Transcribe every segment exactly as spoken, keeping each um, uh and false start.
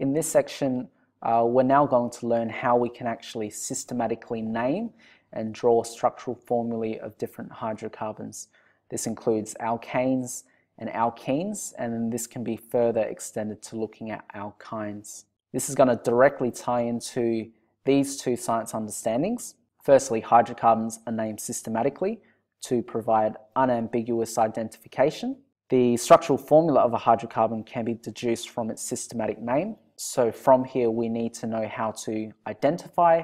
In this section, uh, we're now going to learn how we can actually systematically name and draw structural formulae of different hydrocarbons. This includes alkanes and alkenes, and then this can be further extended to looking at alkynes. This is going to directly tie into these two science understandings. Firstly, hydrocarbons are named systematically to provide unambiguous identification. The structural formula of a hydrocarbon can be deduced from its systematic name. So from here, we need to know how to identify,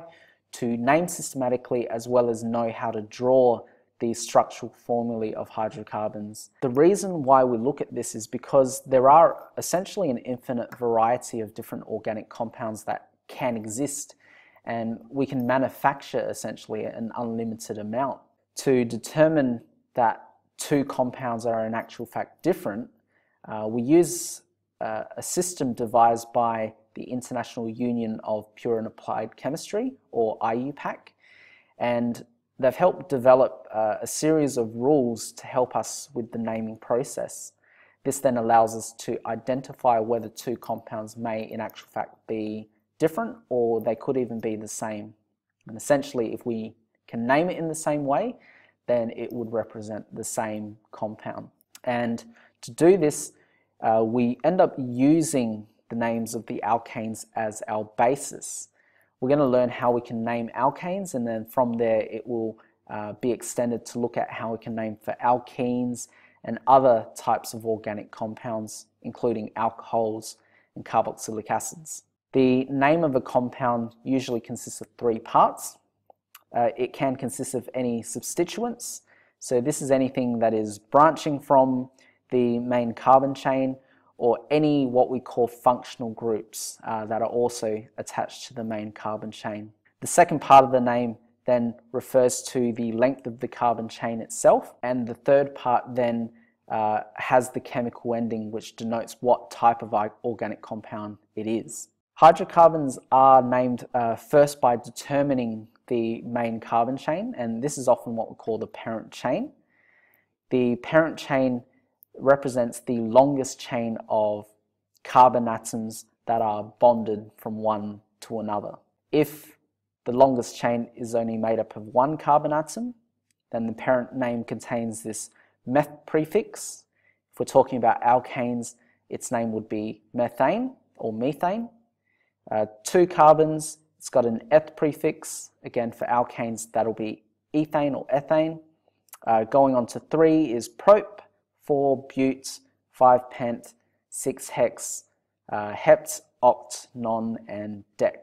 to name systematically, as well as know how to draw the structural formulae of hydrocarbons. The reason why we look at this is because there are essentially an infinite variety of different organic compounds that can exist, and we can manufacture essentially an unlimited amount. To determine that two compounds are in actual fact different, uh, we use uh, a system devised by the International Union of Pure and Applied Chemistry, or I U PAC, and they've helped develop uh, a series of rules to help us with the naming process. This then allows us to identify whether two compounds may in actual fact be different, or they could even be the same. And essentially, if we can name it in the same way, then it would represent the same compound. And to do this, uh, we end up using the names of the alkanes as our basis. We're going to learn how we can name alkanes, and then from there it will uh, be extended to look at how we can name for alkenes and other types of organic compounds, including alcohols and carboxylic acids. The name of a compound usually consists of three parts. Uh, it can consist of any substituents. So this is anything that is branching from the main carbon chain, or any what we call functional groups uh, that are also attached to the main carbon chain. The second part of the name then refers to the length of the carbon chain itself, and the third part then uh, has the chemical ending, which denotes what type of organic compound it is. Hydrocarbons are named uh, first by determining the main carbon chain, and this is often what we call the parent chain. The parent chain represents the longest chain of carbon atoms that are bonded from one to another. If the longest chain is only made up of one carbon atom, then the parent name contains this meth prefix. If we're talking about alkanes, its name would be methane or methane. Uh, two carbons, it's got an eth prefix. Again, for alkanes, that'll be ethane or ethane. Uh, going on to three is prop. Four bute, five pent, six hex, uh, hept, oct, non, and dec.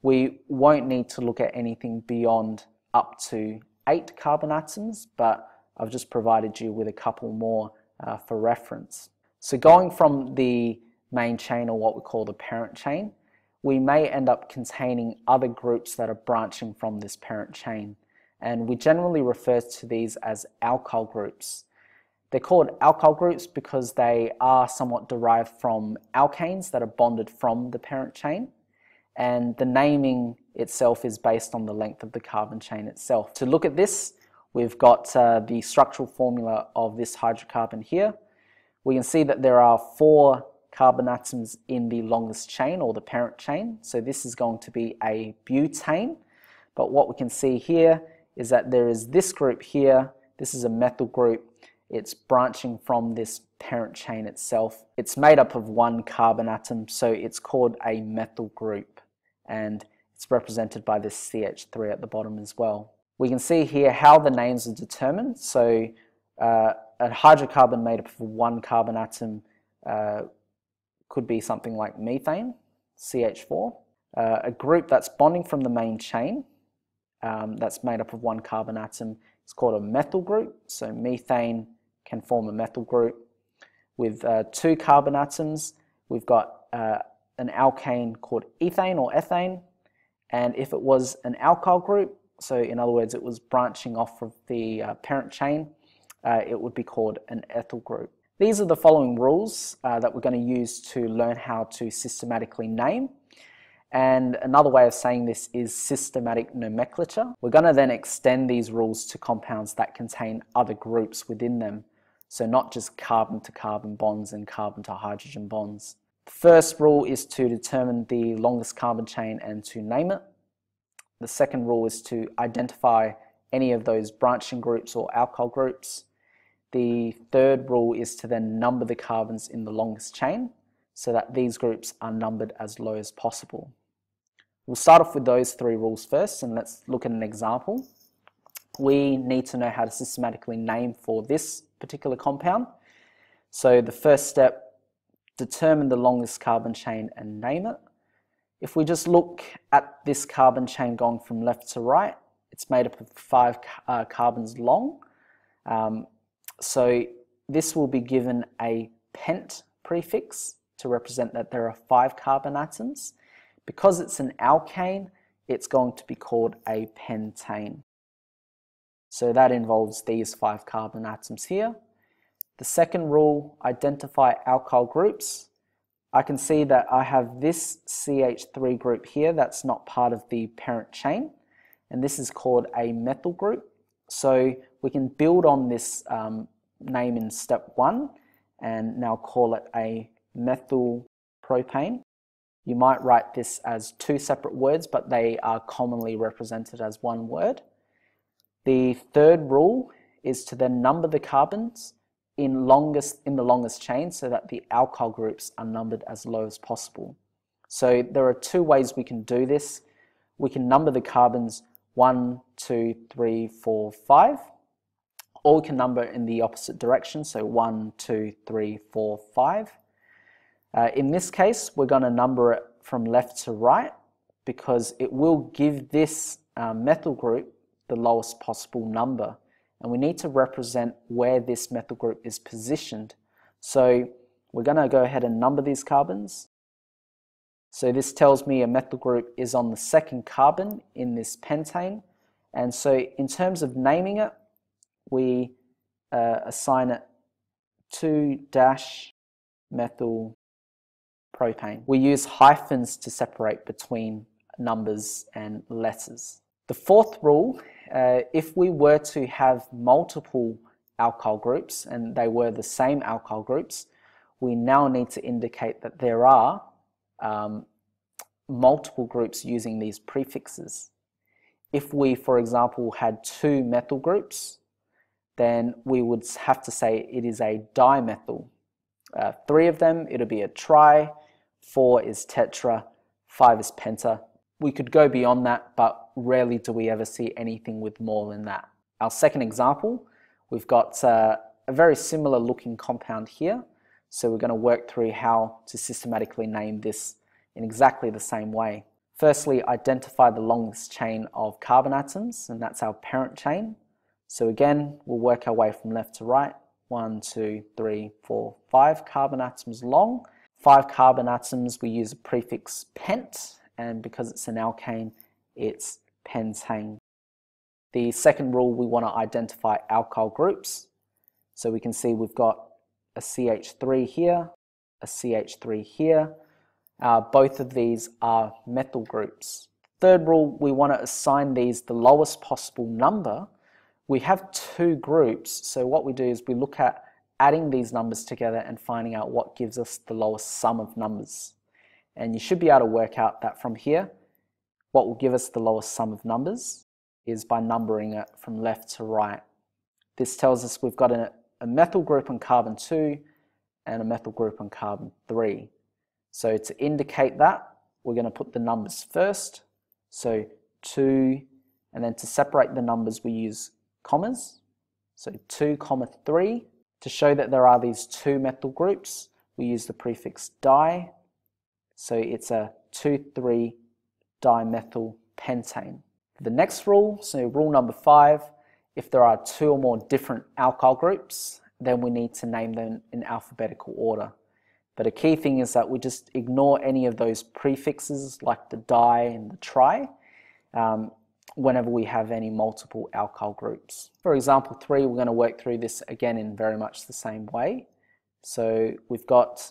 We won't need to look at anything beyond up to eight carbon atoms, but I've just provided you with a couple more uh, for reference. So going from the main chain, or what we call the parent chain, we may end up containing other groups that are branching from this parent chain, and we generally refer to these as alkyl groups. They're called alkyl groups because they are somewhat derived from alkanes that are bonded from the parent chain, and the naming itself is based on the length of the carbon chain itself. To look at this, we've got uh, the structural formula of this hydrocarbon here. We can see that there are four carbon atoms in the longest chain, or the parent chain, so this is going to be a butane. But what we can see here is that there is this group here. This is a methyl group. It's branching from this parent chain itself. It's made up of one carbon atom, so it's called a methyl group, and it's represented by this C H three at the bottom as well. We can see here how the names are determined. So uh, a hydrocarbon made up of one carbon atom uh, could be something like methane, C H four. Uh, a group that's bonding from the main chain, um, that's made up of one carbon atom, it's called a methyl group, so methane can form a methyl group. With uh, two carbon atoms, we've got uh, an alkane called ethane or ethane, and if it was an alkyl group, so in other words it was branching off of the uh, parent chain, uh, it would be called an ethyl group. These are the following rules uh, that we're going to use to learn how to systematically name. And another way of saying this is systematic nomenclature. We're going to then extend these rules to compounds that contain other groups within them, so not just carbon to carbon bonds and carbon to hydrogen bonds. First rule is to determine the longest carbon chain and to name it. The second rule is to identify any of those branching groups or alkyl groups. The third rule is to then number the carbons in the longest chain so that these groups are numbered as low as possible. We'll start off with those three rules first, and let's look at an example. We need to know how to systematically name for this particular compound. So the first step, determine the longest carbon chain and name it. If we just look at this carbon chain going from left to right, it's made up of five uh, carbons long. Um, so this will be given a pent prefix to represent that there are five carbon atoms. Because it's an alkane, it's going to be called a pentane. So that involves these five carbon atoms here. The second rule, identify alkyl groups. I can see that I have this C H three group here that's not part of the parent chain, and this is called a methyl group. So we can build on this um, name in step one and now call it a methyl propane. You might write this as two separate words, but they are commonly represented as one word. The third rule is to then number the carbons in longest in the longest chain so that the alkyl groups are numbered as low as possible. So there are two ways we can do this. We can number the carbons one, two, three, four, five, or we can number in the opposite direction, so one, two, three, four, five. Uh, in this case, we're going to number it from left to right because it will give this uh, methyl group the lowest possible number, and we need to represent where this methyl group is positioned. So we're going to go ahead and number these carbons. So this tells me a methyl group is on the second carbon in this pentane, and so in terms of naming it, we uh, assign it two methyl propane. We use hyphens to separate between numbers and letters. The fourth rule, uh, if we were to have multiple alkyl groups and they were the same alkyl groups, we now need to indicate that there are um, multiple groups using these prefixes. If we, for example, had two methyl groups, then we would have to say it is a dimethyl. Uh, three of them, it'll be a tri, four is tetra, five is penta. We could go beyond that, but rarely do we ever see anything with more than that. Our second example, we've got uh, a very similar looking compound here. So we're going to work through how to systematically name this in exactly the same way. Firstly, identify the longest chain of carbon atoms, and that's our parent chain. So again, we'll work our way from left to right. One, two, three, four, five carbon atoms long. Five carbon atoms, we use a prefix pent, and because it's an alkane, it's pentane. The second rule, we want to identify alkyl groups. So we can see we've got a C H three here, a C H three here. Uh, both of these are methyl groups. Third rule, we want to assign these the lowest possible number. We have two groups, so what we do is we look at adding these numbers together and finding out what gives us the lowest sum of numbers. And you should be able to work out that from here. What will give us the lowest sum of numbers is by numbering it from left to right. This tells us we've got a, a methyl group on carbon two and a methyl group on carbon three. So to indicate that, we're going to put the numbers first. So two, and then to separate the numbers, we use commas. So two comma three. To show that there are these two methyl groups, we use the prefix di. So it's a two, three, dimethyl pentane. The next rule, so rule number five, if there are two or more different alkyl groups, then we need to name them in alphabetical order. But a key thing is that we just ignore any of those prefixes like the di and the tri um, whenever we have any multiple alkyl groups. For example three, we're going to work through this again in very much the same way. So we've got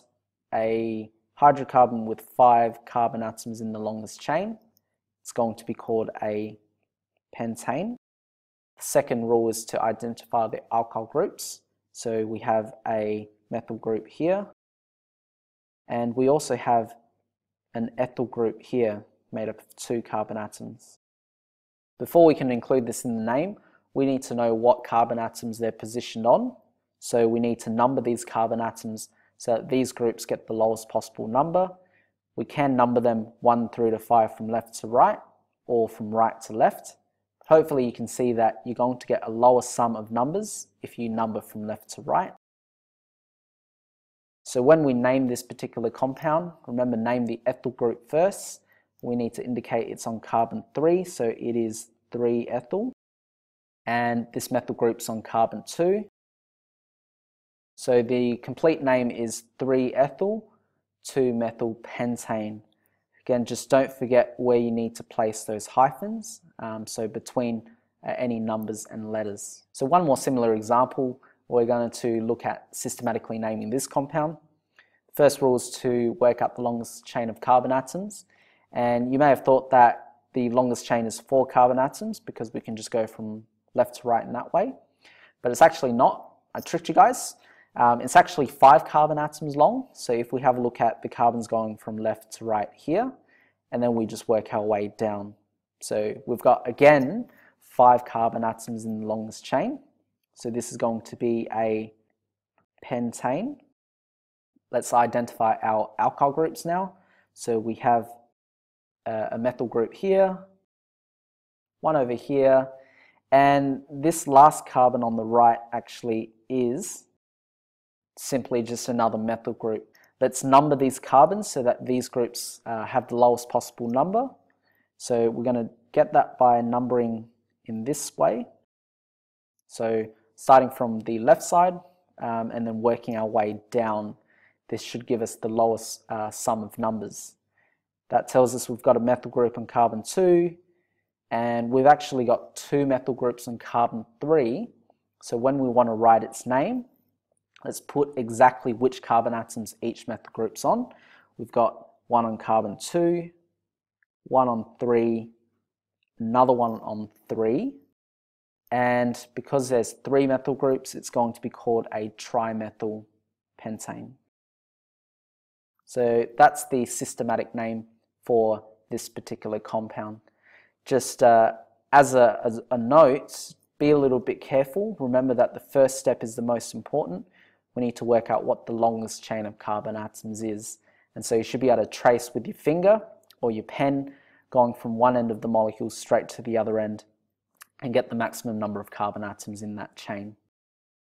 a hydrocarbon with five carbon atoms in the longest chain. It's going to be called a pentane. The second rule is to identify the alkyl groups. So we have a methyl group here And we also have an ethyl group here made up of two carbon atoms. Before we can include this in the name, we need to know what carbon atoms they're positioned on. So we need to number these carbon atoms so that these groups get the lowest possible number. We can number them one through to five from left to right, or from right to left. Hopefully you can see that you're going to get a lower sum of numbers if you number from left to right. So when we name this particular compound, remember, name the ethyl group first. We need to indicate it's on carbon three, so it is three ethyl. And this methyl group's on carbon two. So the complete name is three ethyl two methyl pentane. Again, just don't forget where you need to place those hyphens, um, so between uh, any numbers and letters. So one more similar example, we're going to look at systematically naming this compound. First rule is to work out the longest chain of carbon atoms. And you may have thought that the longest chain is four carbon atoms because we can just go from left to right in that way. But it's actually not. I tricked you guys. Um, it's actually five carbon atoms long, so if we have a look at the carbons going from left to right here, and then we just work our way down. So we've got, again, five carbon atoms in the longest chain. So this is going to be a pentane. Let's identify our alkyl groups now. So we have a, a methyl group here, one over here, and this last carbon on the right actually is simply just another methyl group. Let's number these carbons so that these groups uh, have the lowest possible number. So we're going to get that by numbering in this way. So starting from the left side um, and then working our way down, this should give us the lowest uh, sum of numbers. That tells us we've got a methyl group on carbon two, and we've actually got two methyl groups on carbon three. So when we want to write its name, let's put exactly which carbon atoms each methyl group's on. We've got one on carbon two, one on three, another one on three. And because there's three methyl groups, it's going to be called a trimethyl pentane. So that's the systematic name for this particular compound. Just uh, as, a, as a note, be a little bit careful. Remember that the first step is the most important. We need to work out what the longest chain of carbon atoms is. And so you should be able to trace with your finger or your pen going from one end of the molecule straight to the other end and get the maximum number of carbon atoms in that chain.